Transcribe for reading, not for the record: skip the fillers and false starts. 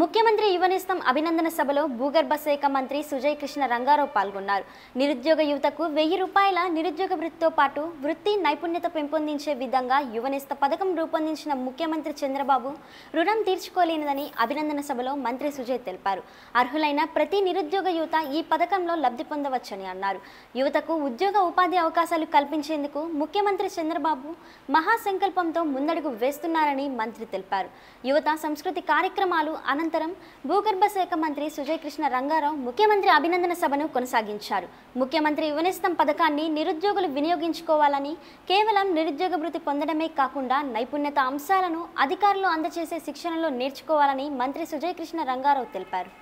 ముఖ్యమంత్రి యువనేస్తం అభినందన సభలో భూగర్భ శాఖ మంత్రి సుజయ్ కృష్ణ రంగారావు పాల్గొన్నారు. నిరుద్యోగ యువతకు 1000 రూపాయల నిరుద్యోగ వృత్తితో పాటు వృత్తి నైపుణ్యత పెంపొందించే విధంగా యువనేస్త పథకం రూపొందించిన ముఖ్యమంత్రి చంద్రబాబు రుణం తీర్చుకోలేనిదని అభినందన సభలో మంత్రి సుజయ్ తెలిపారు. అర్హులైన ప్రతి నిరుద్యోగ యువత ఈ పథకంలో లబ్ధి పొందవచ్చని అన్నారు. యువతకు ఉద్యోగ ఉపాధి అవకాశాలు కల్పించేందుకు ముఖ్యమంత్రి చంద్రబాబు మహా సంకల్పంతో ముందడుగు వేస్తున్నారని మంత్రి తెలిపారు. యువత సంస్కృతి కార్యక్రమాలు అనంతరం భూగర్భ శాఖ మంత్రి సుజయ్ కృష్ణ రంగారావు ముఖ్యమంత్రి అభినందన సభను కొనసాగించారు. ముఖ్యమంత్రి యువనేస్తం పథకాన్ని నిరుద్యోగులు వినియోగించుకోవాలని, కేవలం నిరుద్యోగ వృత్తి పొందడమే కాకుండా నైపుణ్యత అంశాలను అధికారులు అందజేసే శిక్షణలో నేర్చుకోవాలని మంత్రి సుజయ్ కృష్ణ రంగారావు తెలిపారు.